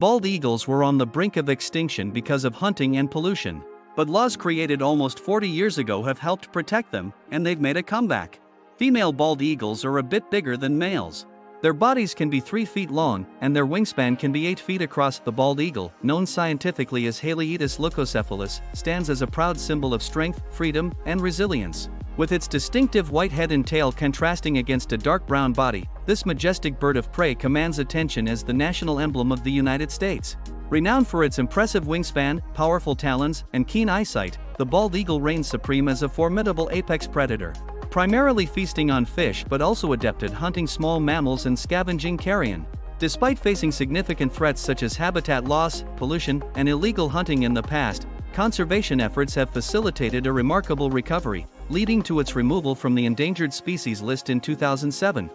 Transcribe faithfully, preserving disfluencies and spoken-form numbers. Bald eagles were on the brink of extinction because of hunting and pollution, but laws created almost forty years ago have helped protect them, and they've made a comeback. Female bald eagles are a bit bigger than males. Their bodies can be three feet long, and their wingspan can be eight feet across. The bald eagle, known scientifically as Haliaeetus leucocephalus, stands as a proud symbol of strength, freedom, and resilience. With its distinctive white head and tail contrasting against a dark brown body, this majestic bird of prey commands attention as the national emblem of the United States. Renowned for its impressive wingspan, powerful talons, and keen eyesight, the bald eagle reigns supreme as a formidable apex predator, primarily feasting on fish but also adept at hunting small mammals and scavenging carrion. Despite facing significant threats such as habitat loss, pollution, and illegal hunting in the past, conservation efforts have facilitated a remarkable recovery, leading to its removal from the endangered species list in two thousand seven.